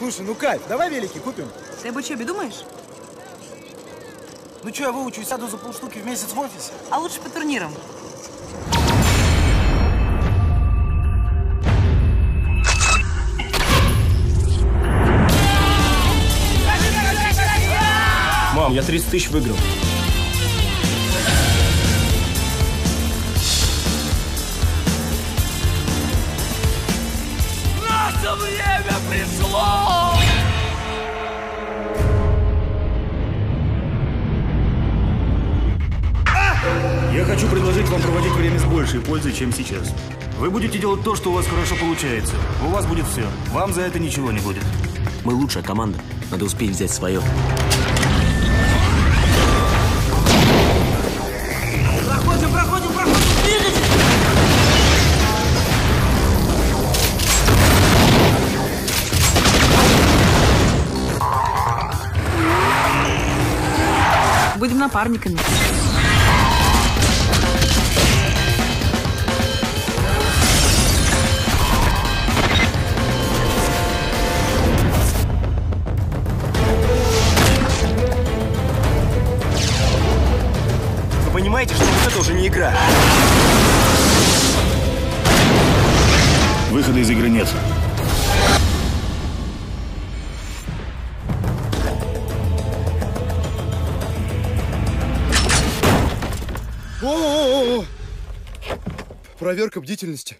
Слушай, ну кайф, давай велики купим. Ты об учебе думаешь? Ну что, я выучусь, сяду за полштуки в месяц в офисе. А лучше по турнирам. Мам, я 30 тысяч выиграл. Наше время пришло! Я хочу предложить вам проводить время с большей пользой, чем сейчас. Вы будете делать то, что у вас хорошо получается. У вас будет все. Вам за это ничего не будет. Мы лучшая команда. Надо успеть взять свое. Будем напарниками. Вы понимаете, что вот это уже не игра? Выхода из игры нет. Проверка бдительности.